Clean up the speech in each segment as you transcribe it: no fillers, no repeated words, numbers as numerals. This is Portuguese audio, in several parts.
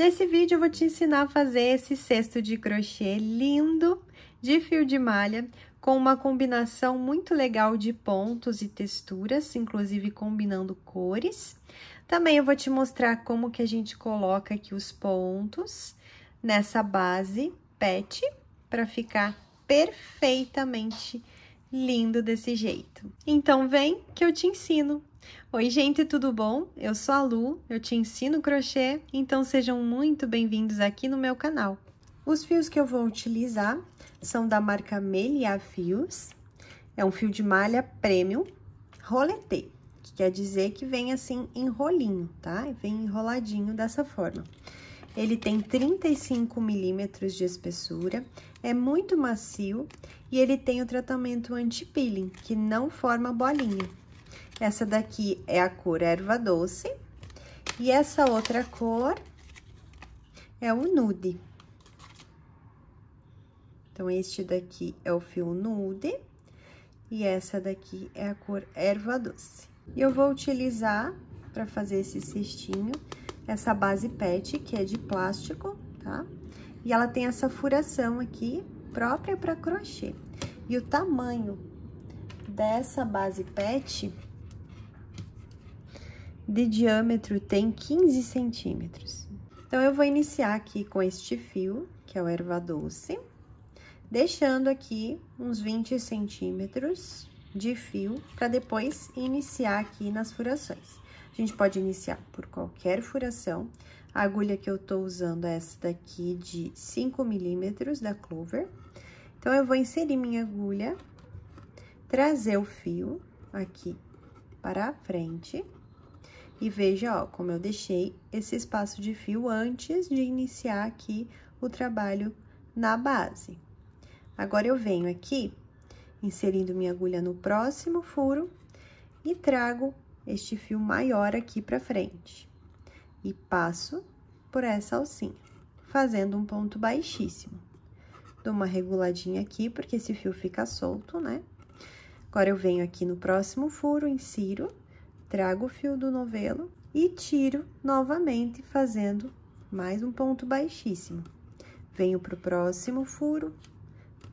Nesse vídeo eu vou te ensinar a fazer esse cesto de crochê lindo de fio de malha, com uma combinação muito legal de pontos e texturas, inclusive combinando cores. Também eu vou te mostrar como que a gente coloca aqui os pontos nessa base pet, para ficar perfeitamente lindo desse jeito. Então, vem que eu te ensino! Oi, gente, tudo bom? Eu sou a Lu, eu te ensino crochê, então sejam muito bem-vindos aqui no meu canal. Os fios que eu vou utilizar são da marca Meliah Fios, é um fio de malha premium roletê, que quer dizer que vem assim em rolinho, tá? Vem enroladinho dessa forma. Ele tem 35 milímetros de espessura, é muito macio e ele tem o tratamento anti-peeling, que não forma bolinha. Essa daqui é a cor erva doce e essa outra cor é o nude. Então, este daqui é o fio nude e essa daqui é a cor erva doce. E eu vou utilizar, para fazer esse cestinho, essa base pet, que é de plástico, tá? E ela tem essa furação aqui, própria para crochê. E o tamanho dessa base pet de diâmetro tem 15 centímetros. Então, eu vou iniciar aqui com este fio, que é o erva doce, deixando aqui uns 20 centímetros de fio, para depois iniciar aqui nas furações. A gente pode iniciar por qualquer furação. A agulha que eu tô usando é essa daqui de 5 milímetros, da Clover. Então, eu vou inserir minha agulha, trazer o fio aqui para a frente. E veja, ó, como eu deixei esse espaço de fio antes de iniciar aqui o trabalho na base. Agora, eu venho aqui, inserindo minha agulha no próximo furo, e trago este fio maior aqui pra frente. E passo por essa alcinha, fazendo um ponto baixíssimo. Dou uma reguladinha aqui, porque esse fio fica solto, né? Agora, eu venho aqui no próximo furo, insiro, trago o fio do novelo e tiro novamente, fazendo mais um ponto baixíssimo. Venho pro próximo furo,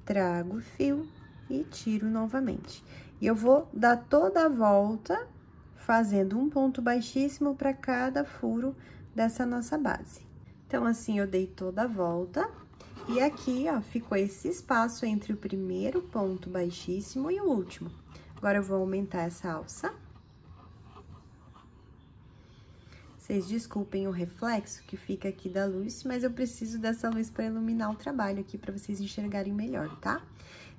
trago o fio e tiro novamente. E eu vou dar toda a volta, fazendo um ponto baixíssimo para cada furo dessa nossa base. Então, assim, eu dei toda a volta. E aqui, ó, ficou esse espaço entre o primeiro ponto baixíssimo e o último. Agora, eu vou aumentar essa alça. Vocês desculpem o reflexo que fica aqui da luz, mas eu preciso dessa luz para iluminar o trabalho aqui, para vocês enxergarem melhor, tá?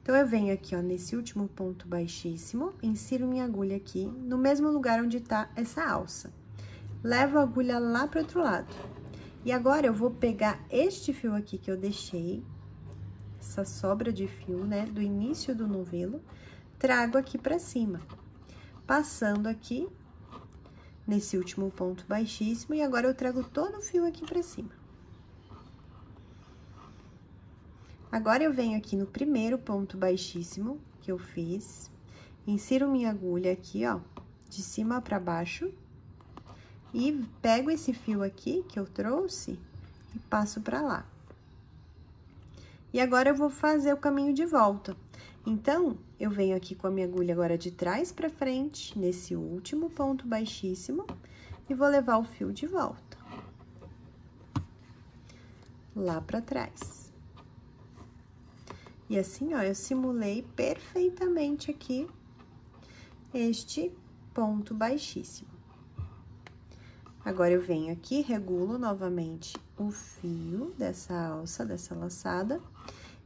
Então, eu venho aqui, ó, nesse último ponto baixíssimo, insiro minha agulha aqui, no mesmo lugar onde tá essa alça. Levo a agulha lá pro outro lado. E agora, eu vou pegar este fio aqui que eu deixei, essa sobra de fio, né, do início do novelo, trago aqui pra cima, passando aqui nesse último ponto baixíssimo, e agora eu trago todo o fio aqui pra cima. Agora, eu venho aqui no primeiro ponto baixíssimo que eu fiz, insiro minha agulha aqui, ó, de cima pra baixo, e pego esse fio aqui que eu trouxe e passo pra lá. E agora, eu vou fazer o caminho de volta. Então, eu venho aqui com a minha agulha agora de trás pra frente, nesse último ponto baixíssimo, e vou levar o fio de volta. Lá pra trás. E assim, ó, eu simulei perfeitamente aqui este ponto baixíssimo. Agora, eu venho aqui, regulo novamente o fio dessa alça, dessa laçada.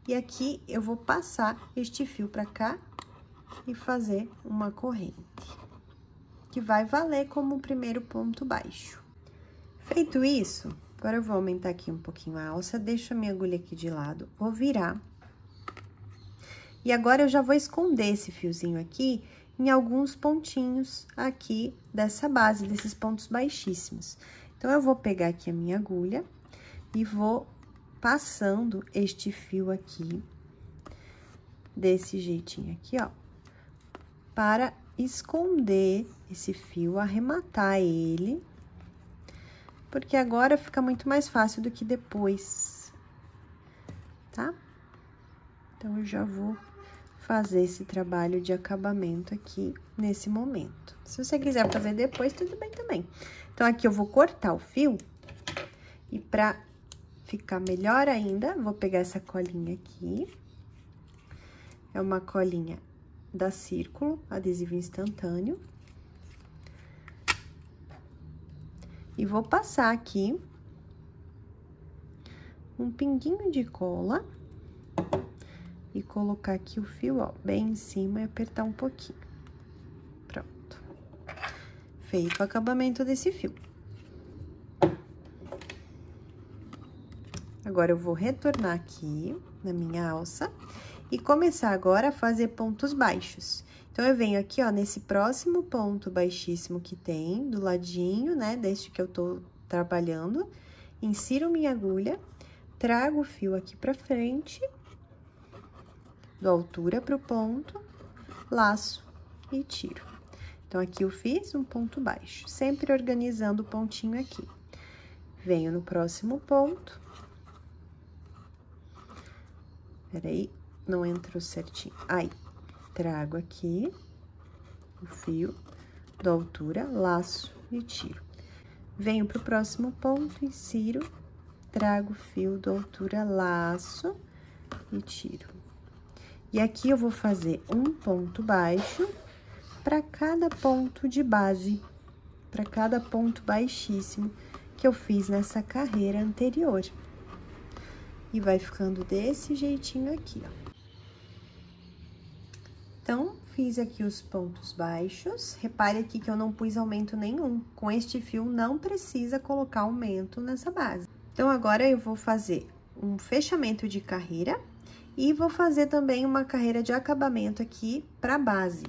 E aqui, eu vou passar este fio pra cá e fazer uma corrente, que vai valer como o primeiro ponto baixo. Feito isso, agora eu vou aumentar aqui um pouquinho a alça, deixo a minha agulha aqui de lado, vou virar. E agora, eu já vou esconder esse fiozinho aqui em alguns pontinhos aqui dessa base, desses pontos baixíssimos. Então, eu vou pegar aqui a minha agulha e vou passando este fio aqui, desse jeitinho aqui, ó, para esconder esse fio, arrematar ele porque agora fica muito mais fácil do que depois, tá? Então, eu já vou fazer esse trabalho de acabamento aqui nesse momento. Se você quiser fazer depois, tudo bem também. Então, aqui eu vou cortar o fio e pra ficar melhor ainda, vou pegar essa colinha aqui. É uma colinha da Círculo, adesivo instantâneo. E vou passar aqui um pinguinho de cola e colocar aqui o fio, ó, bem em cima e apertar um pouquinho. Pronto. Feito o acabamento desse fio. Agora, eu vou retornar aqui na minha alça e começar agora a fazer pontos baixos. Então, eu venho aqui, ó, nesse próximo ponto baixíssimo que tem, do ladinho, né, deste que eu tô trabalhando, insiro minha agulha, trago o fio aqui pra frente, dou altura pro ponto, laço e tiro. Então, aqui eu fiz um ponto baixo, sempre organizando o pontinho aqui. Venho no próximo ponto. Peraí, não entrou certinho. Aí, trago aqui o fio, dou altura, laço e tiro. Venho pro próximo ponto, insiro, trago o fio, dou altura, laço e tiro. E aqui eu vou fazer um ponto baixo para cada ponto de base, para cada ponto baixíssimo que eu fiz nessa carreira anterior. E vai ficando desse jeitinho aqui, ó. Então, fiz aqui os pontos baixos. Repare aqui que eu não pus aumento nenhum. Com este fio, não precisa colocar aumento nessa base. Então, agora eu vou fazer um fechamento de carreira e vou fazer também uma carreira de acabamento aqui pra base.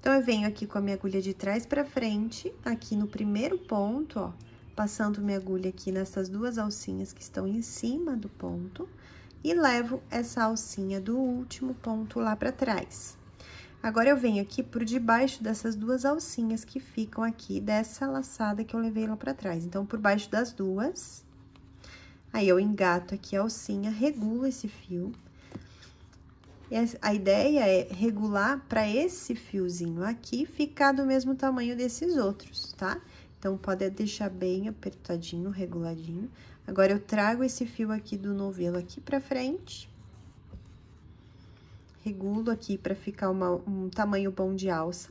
Então, eu venho aqui com a minha agulha de trás pra frente, aqui no primeiro ponto, ó. Passando minha agulha aqui nessas duas alcinhas que estão em cima do ponto e levo essa alcinha do último ponto lá pra trás. Agora, eu venho aqui por debaixo dessas duas alcinhas que ficam aqui dessa laçada que eu levei lá pra trás. Então, por baixo das duas, aí eu engato aqui a alcinha, regulo esse fio. E a ideia é regular pra esse fiozinho aqui ficar do mesmo tamanho desses outros, tá? Então, pode deixar bem apertadinho, reguladinho. Agora, eu trago esse fio aqui do novelo aqui pra frente. Regulo aqui pra ficar um tamanho bom de alça.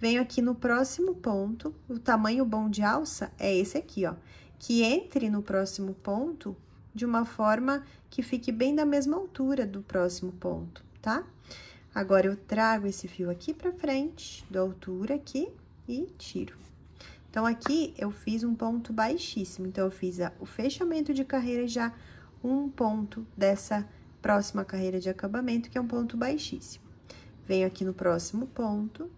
Venho aqui no próximo ponto. O tamanho bom de alça é esse aqui, ó. Que entre no próximo ponto de uma forma que fique bem da mesma altura do próximo ponto, tá? Agora, eu trago esse fio aqui pra frente, dou altura aqui e tiro. Então, aqui eu fiz um ponto baixíssimo. Então, eu fiz o fechamento de carreira já um ponto dessa próxima carreira de acabamento, que é um ponto baixíssimo. Venho aqui no próximo ponto,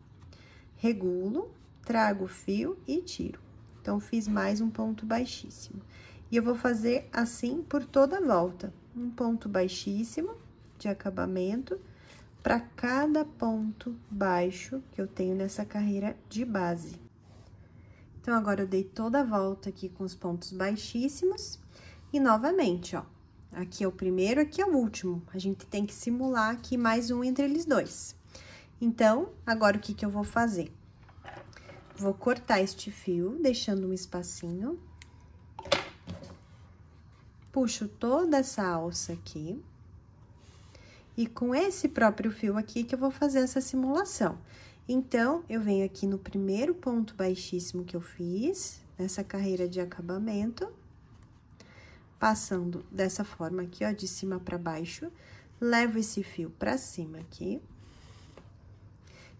regulo, trago o fio e tiro. Então, fiz mais um ponto baixíssimo. E eu vou fazer assim por toda a volta. Um ponto baixíssimo de acabamento para cada ponto baixo que eu tenho nessa carreira de base. Então, agora, eu dei toda a volta aqui com os pontos baixíssimos e, novamente, ó, aqui é o primeiro, aqui é o último. A gente tem que simular aqui mais um entre eles dois. Então, agora, o que que eu vou fazer? Vou cortar este fio, deixando um espacinho. Puxo toda essa alça aqui. E com esse próprio fio aqui que eu vou fazer essa simulação. Então, eu venho aqui no primeiro ponto baixíssimo que eu fiz, nessa carreira de acabamento, passando dessa forma aqui, ó, de cima pra baixo, levo esse fio pra cima aqui,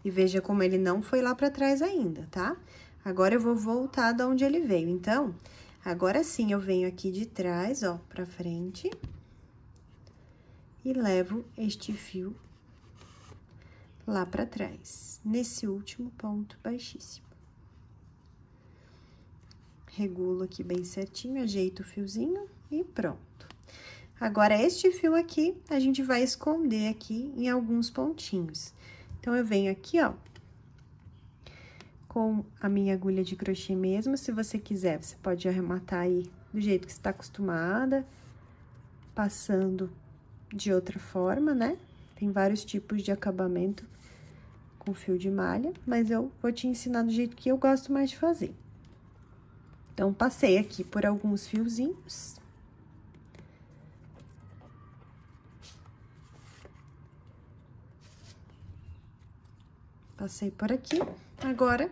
e veja como ele não foi lá pra trás ainda, tá? Agora, eu vou voltar de onde ele veio, então, agora sim, eu venho aqui de trás, ó, pra frente, e levo este fio lá pra trás, nesse último ponto baixíssimo. Regulo aqui bem certinho, ajeito o fiozinho e pronto. Agora, este fio aqui, a gente vai esconder aqui em alguns pontinhos. Então, eu venho aqui, ó, com a minha agulha de crochê mesmo. Se você quiser, você pode arrematar aí do jeito que você tá acostumada, passando de outra forma, né? Tem vários tipos de acabamento com fio de malha, mas eu vou te ensinar do jeito que eu gosto mais de fazer. Então, passei aqui por alguns fiozinhos. Passei por aqui. Agora,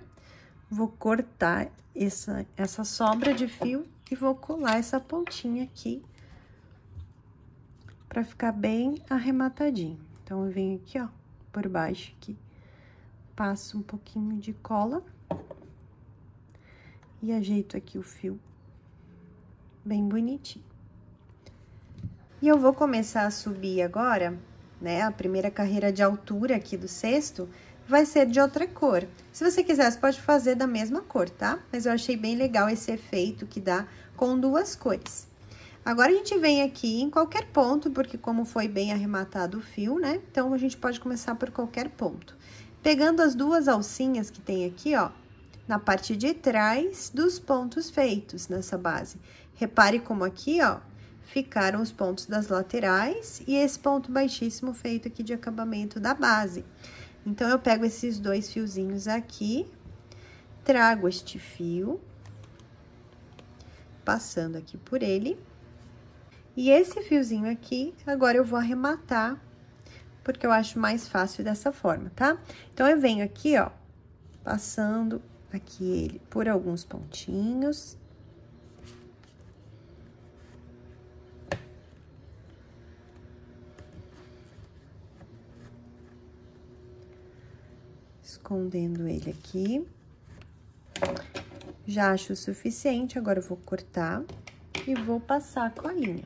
vou cortar essa sobra de fio e vou colar essa pontinha aqui pra ficar bem arrematadinho. Então, eu venho aqui, ó, por baixo aqui, passo um pouquinho de cola. E ajeito aqui o fio, bem bonitinho. E eu vou começar a subir agora, né? A primeira carreira de altura aqui do cesto vai ser de outra cor. Se você quiser, você pode fazer da mesma cor, tá? Mas eu achei bem legal esse efeito que dá com duas cores. Agora, a gente vem aqui em qualquer ponto, porque como foi bem arrematado o fio, né? Então, a gente pode começar por qualquer ponto. Pegando as duas alcinhas que tem aqui, ó, na parte de trás dos pontos feitos nessa base. Repare como aqui, ó, ficaram os pontos das laterais e esse ponto baixíssimo feito aqui de acabamento da base. Então, eu pego esses dois fiozinhos aqui, trago este fio, passando aqui por ele. E esse fiozinho aqui, agora eu vou arrematar, porque eu acho mais fácil dessa forma, tá? Então, eu venho aqui, ó, passando aqui ele por alguns pontinhos. Escondendo ele aqui. Já acho o suficiente, agora eu vou cortar e vou passar a colinha.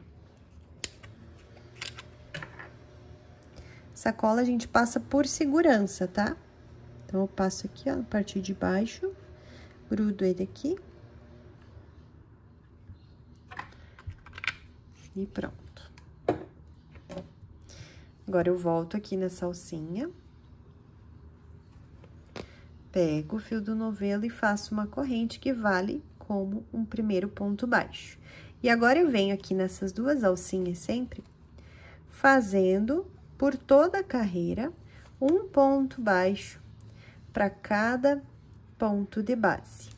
Essa cola a gente passa por segurança, tá? Então, eu passo aqui, ó, a partir de baixo, grudo ele aqui. E pronto. Agora, eu volto aqui nessa alcinha. Pego o fio do novelo e faço uma corrente que vale como um primeiro ponto baixo. E agora, eu venho aqui nessas duas alcinhas sempre, fazendo por toda a carreira um ponto baixo para cada ponto de base.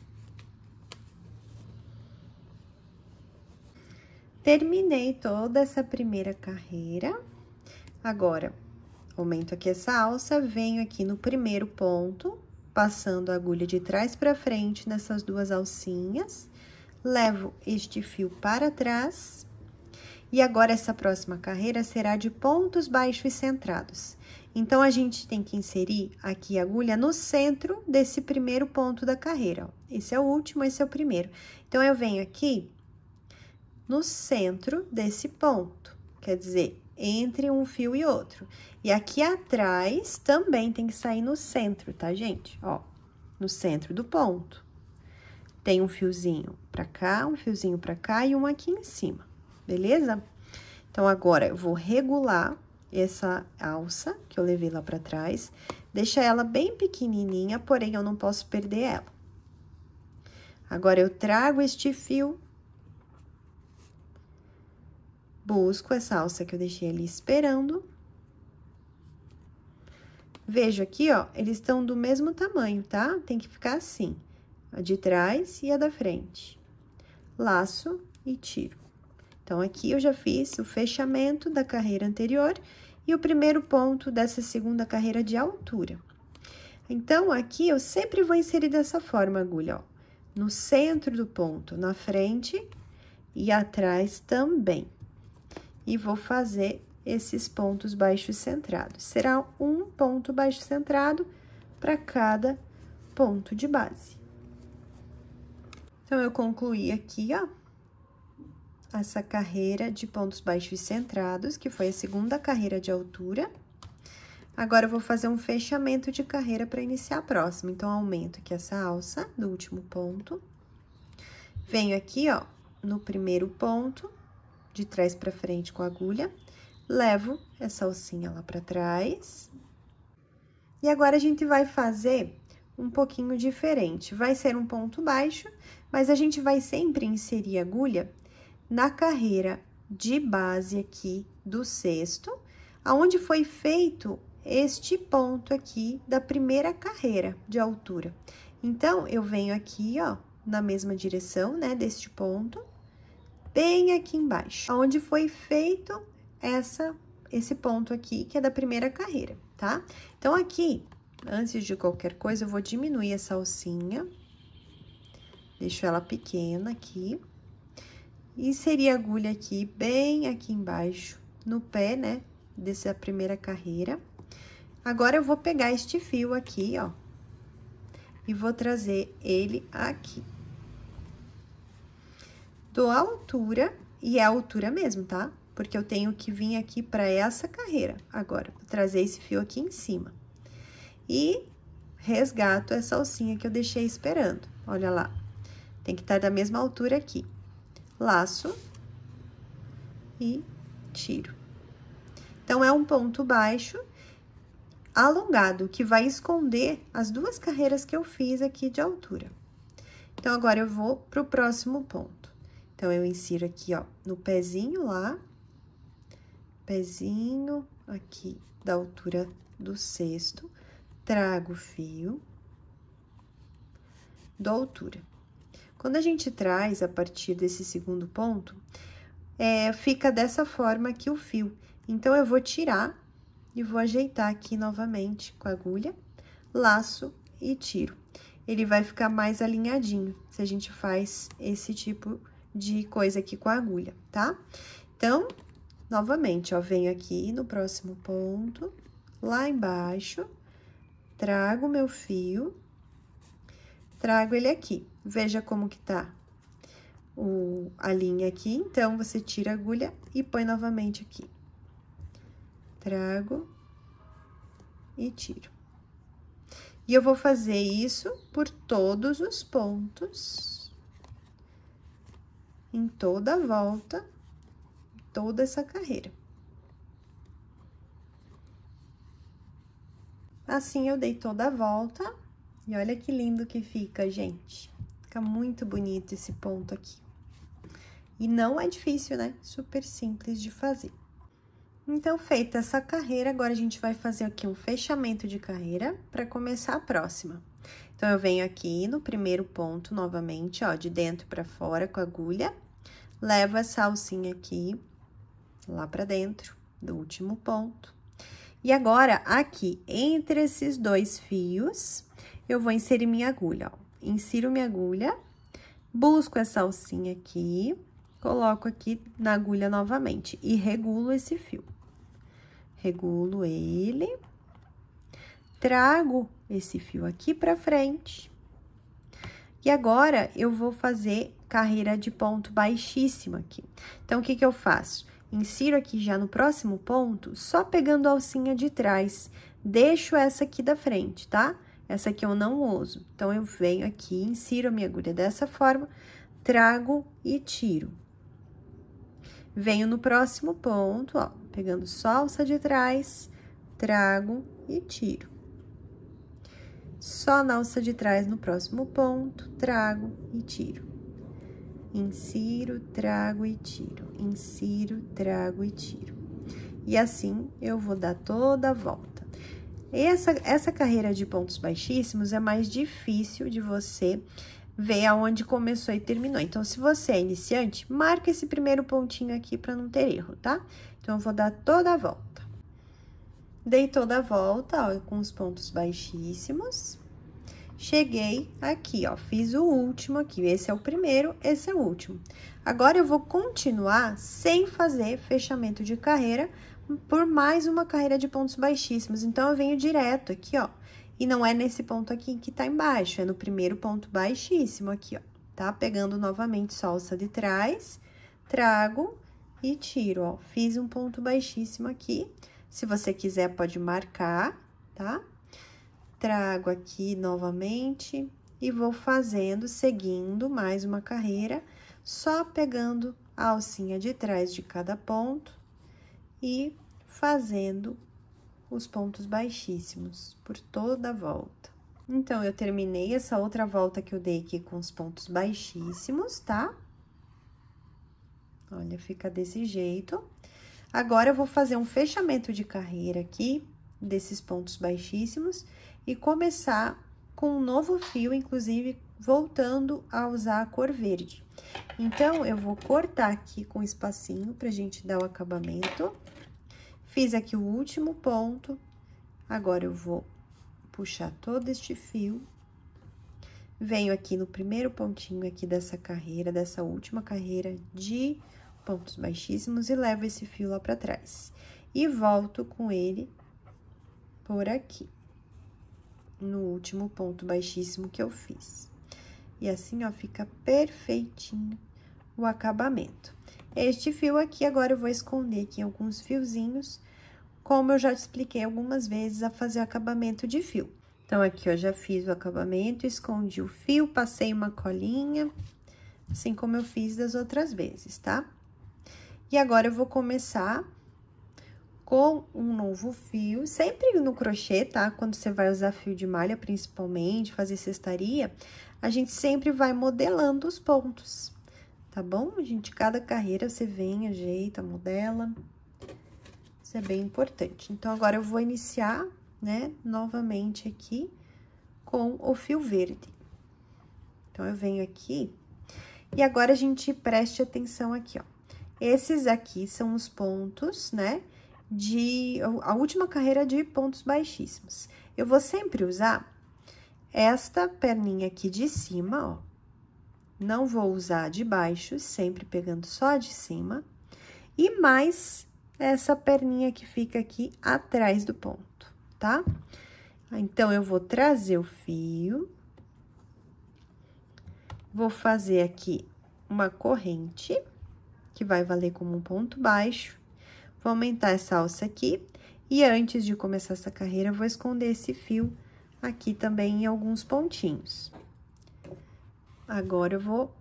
Terminei toda essa primeira carreira. Agora, aumento aqui essa alça, venho aqui no primeiro ponto, passando a agulha de trás para frente nessas duas alcinhas, levo este fio para trás. E agora, essa próxima carreira será de pontos baixos e centrados. Então, a gente tem que inserir aqui a agulha no centro desse primeiro ponto da carreira, ó. Esse é o último, esse é o primeiro. Então, eu venho aqui no centro desse ponto, quer dizer, entre um fio e outro. E aqui atrás também tem que sair no centro, tá, gente? Ó, no centro do ponto. Tem um fiozinho pra cá, um fiozinho pra cá e um aqui em cima, beleza? Então, agora, eu vou regular essa alça que eu levei lá pra trás, deixa ela bem pequenininha, porém, eu não posso perder ela. Agora, eu trago este fio, busco essa alça que eu deixei ali esperando. Vejo aqui, ó, eles estão do mesmo tamanho, tá? Tem que ficar assim, a de trás e a da frente. Laço e tiro. Então, aqui eu já fiz o fechamento da carreira anterior e o primeiro ponto dessa segunda carreira de altura. Então, aqui eu sempre vou inserir dessa forma a agulha, ó, no centro do ponto, na frente e atrás também. E vou fazer esses pontos baixos centrados. Será um ponto baixo centrado para cada ponto de base. Então, eu concluí aqui, ó, essa carreira de pontos baixos centrados, que foi a segunda carreira de altura. Agora, eu vou fazer um fechamento de carreira para iniciar a próxima. Então, aumento aqui essa alça do último ponto. Venho aqui, ó, no primeiro ponto, de trás para frente com a agulha. Levo essa alcinha lá para trás. E agora, a gente vai fazer um pouquinho diferente. Vai ser um ponto baixo, mas a gente vai sempre inserir a agulha na carreira de base aqui do cesto, aonde foi feito este ponto aqui da primeira carreira de altura. Então, eu venho aqui, ó, na mesma direção, né, deste ponto, bem aqui embaixo, aonde foi feito esse ponto aqui, que é da primeira carreira, tá? Então, aqui, antes de qualquer coisa, eu vou diminuir essa alcinha, deixo ela pequena aqui, inseri a agulha aqui, bem aqui embaixo, no pé, né, dessa primeira carreira. Agora, eu vou pegar este fio aqui, ó, e vou trazer ele aqui. Dou a altura, e é a altura mesmo, tá? Porque eu tenho que vir aqui para essa carreira. Agora, vou trazer esse fio aqui em cima. E resgato essa alcinha que eu deixei esperando. Olha lá. Tem que estar da mesma altura aqui. Laço. E tiro. Então, é um ponto baixo alongado, que vai esconder as duas carreiras que eu fiz aqui de altura. Então, agora eu vou pro próximo ponto. Então, eu insiro aqui, ó, no pezinho lá, pezinho aqui da altura do cesto, trago o fio, dou altura. Quando a gente traz a partir desse segundo ponto, fica dessa forma aqui o fio. Então, eu vou tirar e vou ajeitar aqui novamente com a agulha, laço e tiro. Ele vai ficar mais alinhadinho, se a gente faz esse tipo de coisa aqui com a agulha, tá? Então, novamente, ó, venho aqui no próximo ponto, lá embaixo, trago meu fio, trago ele aqui. Veja como que tá a linha aqui, então, você tira a agulha e põe novamente aqui. Trago e tiro. E eu vou fazer isso por todos os pontos, em toda a volta, toda essa carreira. Assim, eu dei toda a volta, e olha que lindo que fica, gente. Fica muito bonito esse ponto aqui. E não é difícil, né? Super simples de fazer. Então, feita essa carreira, agora a gente vai fazer aqui um fechamento de carreira para começar a próxima. Então, eu venho aqui no primeiro ponto novamente, ó, de dentro para fora com a agulha, levo essa alcinha aqui lá para dentro do último ponto. E agora, aqui, entre esses dois fios, eu vou inserir minha agulha, ó. Insiro minha agulha, busco essa alcinha aqui, coloco aqui na agulha novamente e regulo esse fio. Regulo ele, trago esse fio aqui pra frente. E agora, eu vou fazer carreira de ponto baixíssimo aqui. Então, o que que eu faço? Insiro aqui já no próximo ponto, só pegando a alcinha de trás. Deixo essa aqui da frente, tá? Essa aqui eu não uso. Então, eu venho aqui, insiro a minha agulha dessa forma, trago e tiro. Venho no próximo ponto, ó, pegando só a alça de trás, trago e tiro. Só na alça de trás no próximo ponto, trago e tiro. Insiro, trago e tiro. Insiro, trago e tiro. E assim, eu vou dar toda a volta. Essa carreira de pontos baixíssimos é mais difícil de você ver aonde começou e terminou. Então, se você é iniciante, marca esse primeiro pontinho aqui para não ter erro, tá? Então, eu vou dar toda a volta. Dei toda a volta, ó, com os pontos baixíssimos. Cheguei aqui, ó, fiz o último aqui. Esse é o primeiro, esse é o último. Agora, eu vou continuar sem fazer fechamento de carreira por mais uma carreira de pontos baixíssimos. Então, eu venho direto aqui, ó. E não é nesse ponto aqui que tá embaixo, é no primeiro ponto baixíssimo aqui, ó, tá? Pegando novamente só a alça de trás, trago e tiro, ó. Fiz um ponto baixíssimo aqui, se você quiser pode marcar, tá? Trago aqui novamente e vou fazendo, seguindo mais uma carreira, só pegando a alcinha de trás de cada ponto e fazendo os pontos baixíssimos por toda a volta. Então, eu terminei essa outra volta que eu dei aqui com os pontos baixíssimos, tá? Olha, fica desse jeito. Agora, eu vou fazer um fechamento de carreira aqui, desses pontos baixíssimos, e começar com um novo fio, inclusive, voltando a usar a cor verde. Então, eu vou cortar aqui com espacinho pra gente dar o acabamento. Fiz aqui o último ponto, agora eu vou puxar todo este fio, venho aqui no primeiro pontinho aqui dessa carreira, dessa última carreira de pontos baixíssimos e levo esse fio lá pra trás. E volto com ele por aqui, no último ponto baixíssimo que eu fiz. E assim, ó, fica perfeitinho o acabamento. Este fio aqui, agora eu vou esconder aqui alguns fiozinhos, como eu já te expliquei algumas vezes a fazer acabamento de fio. Então, aqui, ó, já fiz o acabamento, escondi o fio, passei uma colinha, assim como eu fiz das outras vezes, tá? E agora, eu vou começar com um novo fio, sempre no crochê, tá? Quando você vai usar fio de malha, principalmente, fazer cestaria, a gente sempre vai modelando os pontos, tá bom? Gente, cada carreira você vem, ajeita, modela... Isso é bem importante. Então, agora eu vou iniciar, né, novamente aqui com o fio verde. Então, eu venho aqui e agora a gente preste atenção aqui, ó. Esses aqui são os pontos, né, a última carreira de pontos baixíssimos. Eu vou sempre usar esta perninha aqui de cima, ó. Não vou usar de baixo, sempre pegando só a de cima. E mais... essa perninha que fica aqui atrás do ponto, tá? Então, eu vou trazer o fio, vou fazer aqui uma corrente, que vai valer como um ponto baixo, vou aumentar essa alça aqui, e antes de começar essa carreira, eu vou esconder esse fio aqui também em alguns pontinhos. Agora, eu vou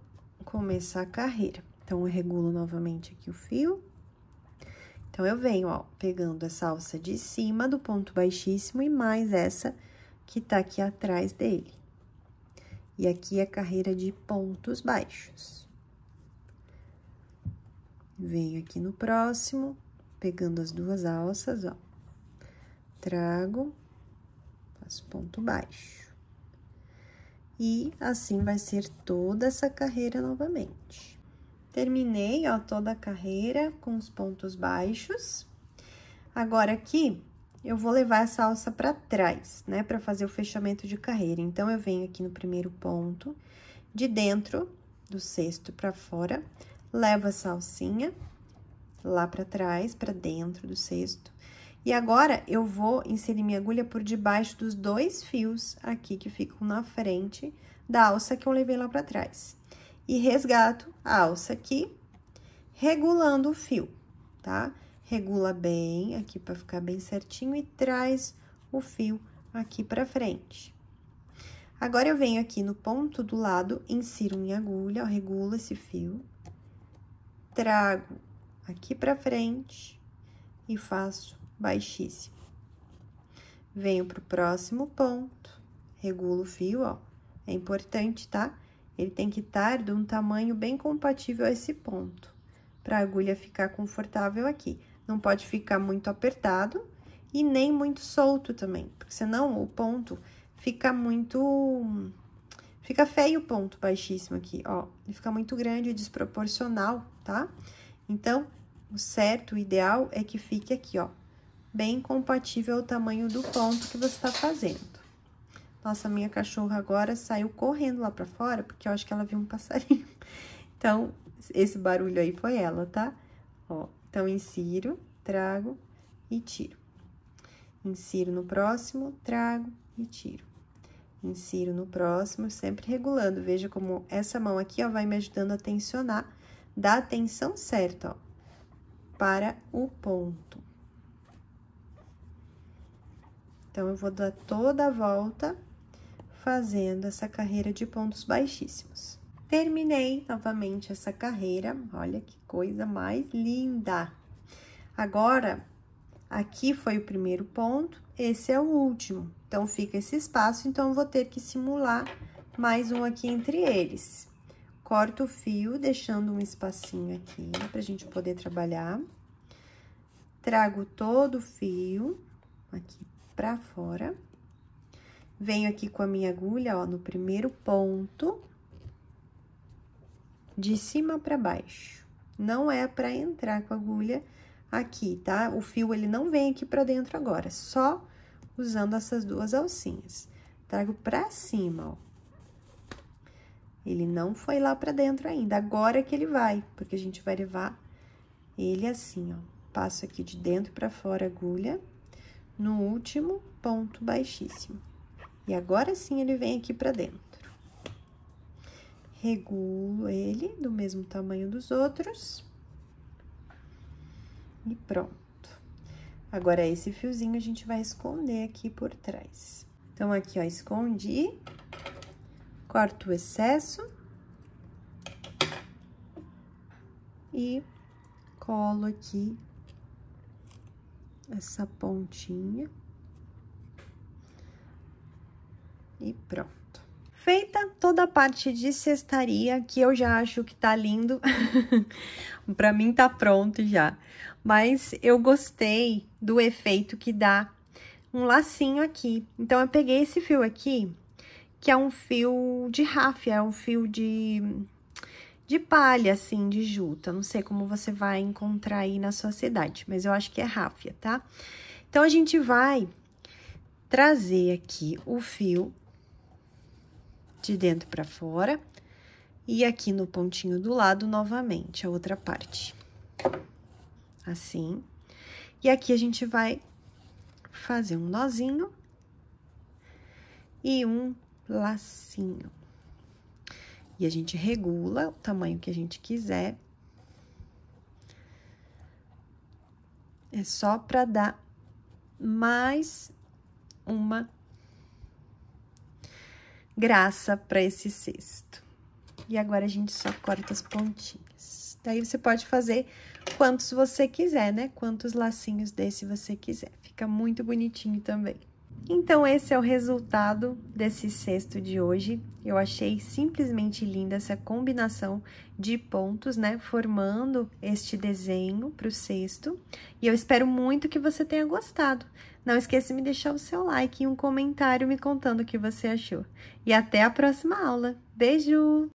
começar a carreira. Então, eu regulo novamente aqui o fio. Então, eu venho, ó, pegando essa alça de cima do ponto baixíssimo e mais essa que tá aqui atrás dele. E aqui é carreira de pontos baixos. Venho aqui no próximo, pegando as duas alças, ó. Trago, faço ponto baixo. E assim vai ser toda essa carreira novamente. Terminei, ó, toda a carreira com os pontos baixos. Agora, aqui, eu vou levar essa alça pra trás, né? Pra fazer o fechamento de carreira. Então, eu venho aqui no primeiro ponto, de dentro do cesto pra fora, levo essa alcinha lá pra trás, pra dentro do cesto. E agora, eu vou inserir minha agulha por debaixo dos dois fios aqui que ficam na frente da alça que eu levei lá pra trás. E resgato a alça aqui, regulando o fio, tá? Regula bem aqui pra ficar bem certinho e traz o fio aqui pra frente. Agora, eu venho aqui no ponto do lado, insiro minha agulha, ó, regulo esse fio, trago aqui pra frente e faço baixíssimo. Venho pro próximo ponto, regulo o fio, ó, é importante, tá? Ele tem que estar de um tamanho bem compatível a esse ponto, para a agulha ficar confortável aqui. Não pode ficar muito apertado e nem muito solto também, porque senão o ponto fica muito... Fica feio o ponto baixíssimo aqui, ó. Ele fica muito grande e desproporcional, tá? Então, o certo, o ideal é que fique aqui, ó, bem compatível ao tamanho do ponto que você tá fazendo. Nossa, minha cachorra agora saiu correndo lá pra fora, porque eu acho que ela viu um passarinho. Então, esse barulho aí foi ela, tá? Ó, então, insiro, trago e tiro. Insiro no próximo, trago e tiro. Insiro no próximo, sempre regulando. Veja como essa mão aqui, ó, vai me ajudando a tensionar, dar a tensão certa, ó, para o ponto. Então, eu vou dar toda a volta... fazendo essa carreira de pontos baixíssimos. Terminei novamente essa carreira, olha que coisa mais linda! Agora, Aqui foi o primeiro ponto, esse é o último. Então, fica esse espaço, então, eu vou ter que simular mais um aqui entre eles. Corto o fio, deixando um espacinho aqui, pra gente poder trabalhar. Trago todo o fio aqui pra fora. Venho aqui com a minha agulha, ó, no primeiro ponto, de cima pra baixo. Não é pra entrar com a agulha aqui, tá? O fio, ele não vem aqui pra dentro agora, só usando essas duas alcinhas. Trago pra cima, ó. Ele não foi lá pra dentro ainda, agora que ele vai, porque a gente vai levar ele assim, ó. Passo aqui de dentro pra fora a agulha, no último ponto baixíssimo. E agora sim, ele vem aqui pra dentro. Regulo ele do mesmo tamanho dos outros. E pronto. Agora, esse fiozinho a gente vai esconder aqui por trás. Então, aqui, ó, escondi, corto o excesso e colo aqui essa pontinha. E pronto. Feita toda a parte de cestaria, que eu já acho que tá lindo. Pra mim tá pronto já. Mas eu gostei do efeito que dá um lacinho aqui. Então, eu peguei esse fio aqui, que é um fio de ráfia, é um fio de palha, assim, de juta. Não sei como você vai encontrar aí na sua cidade, mas eu acho que é ráfia, tá? Então, a gente vai trazer aqui o fio de dentro pra fora e aqui no pontinho do lado novamente, a outra parte. Assim. E aqui a gente vai fazer um nozinho e um lacinho. E a gente regula o tamanho que a gente quiser. É só pra dar mais uma graça para esse cesto. E agora, a gente só corta as pontinhas. Daí, você pode fazer quantos você quiser, né? Quantos lacinhos desse você quiser. Fica muito bonitinho também. Então, esse é o resultado desse cesto de hoje. Eu achei simplesmente linda essa combinação de pontos, né? Formando este desenho para o cesto. E eu espero muito que você tenha gostado. Não esqueça de deixar o seu like e um comentário me contando o que você achou. E até a próxima aula. Beijo!